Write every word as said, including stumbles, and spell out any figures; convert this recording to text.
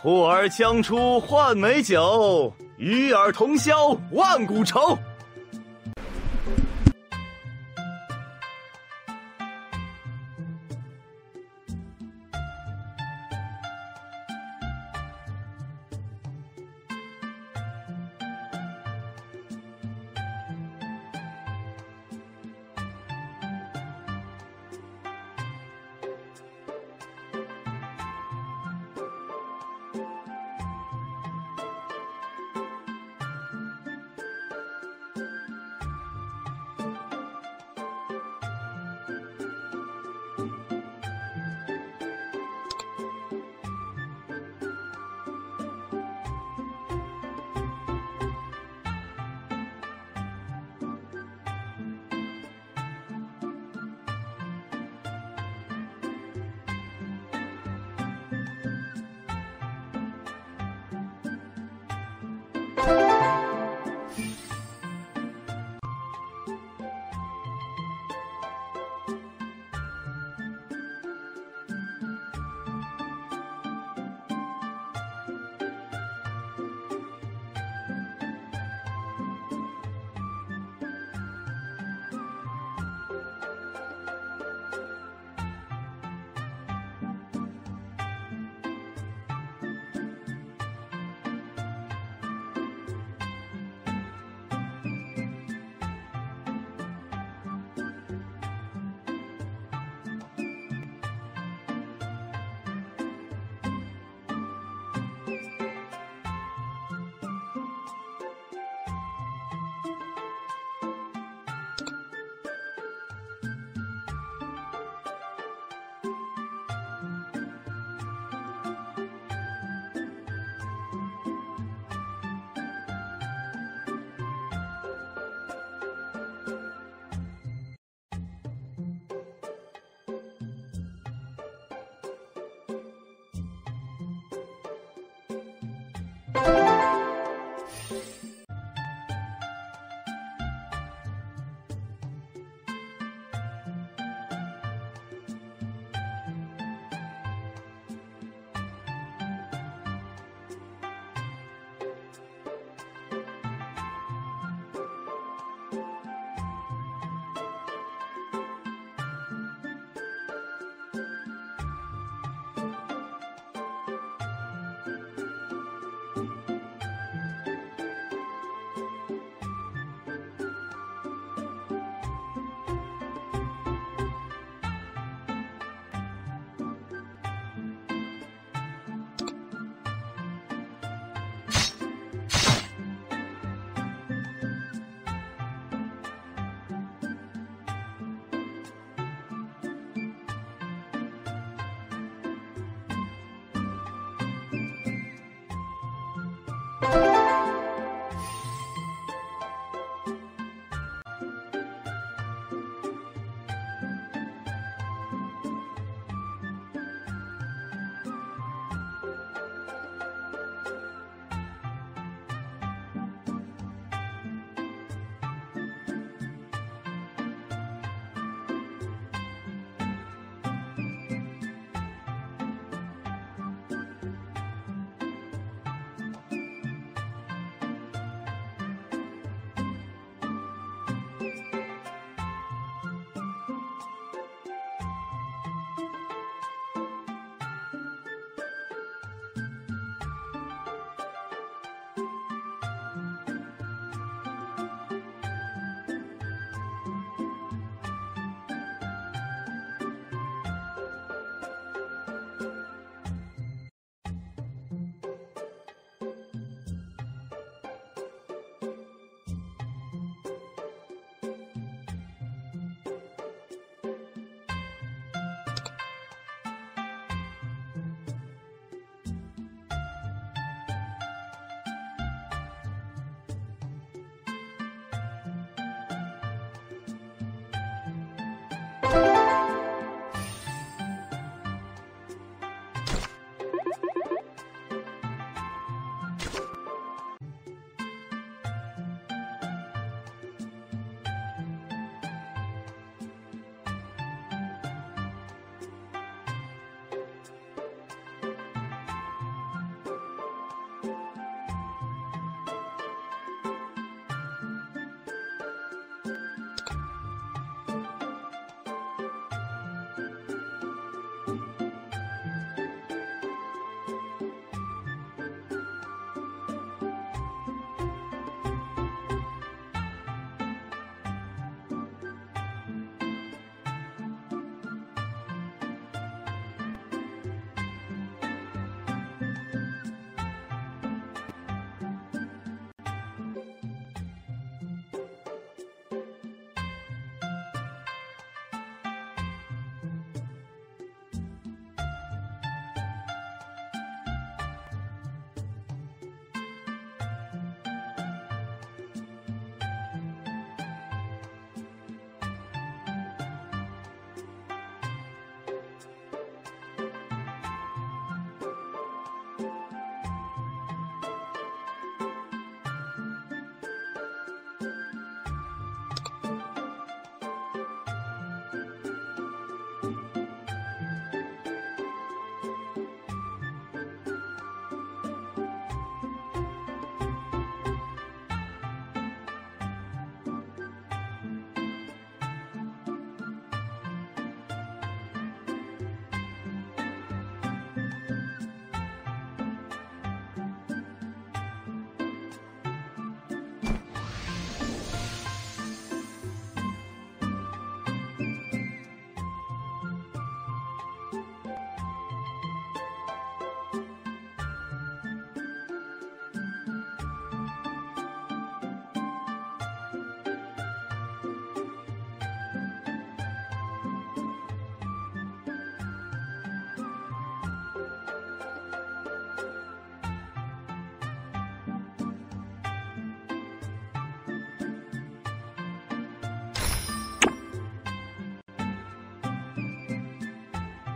呼儿将出换美酒，与尔同销万古愁。